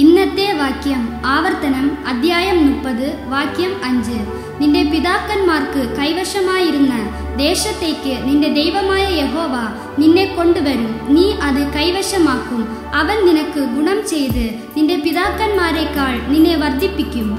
ഇന്നത്തെ വാക്യം ആവർത്തനം അധ്യായം 30 വാക്യം 5 നിന്റെ പിതാക്കന്മാർക്ക് കൈവശമായിരുന്ന ദേശത്തേക്ക് നിന്റെ ദൈവമായ യഹോവ നിന്നെ കൊണ്ടുവരും നീ അത് കൈവശമാക്കും അവൻ നിനക്ക് ഗുണം ചെയ്ത് നിന്റെ പിതാക്കന്മാരെക്കാൾ നിന്നെ വർദ്ധിപ്പിക്കും।